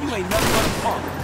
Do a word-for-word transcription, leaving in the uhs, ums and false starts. Anyway, number one park.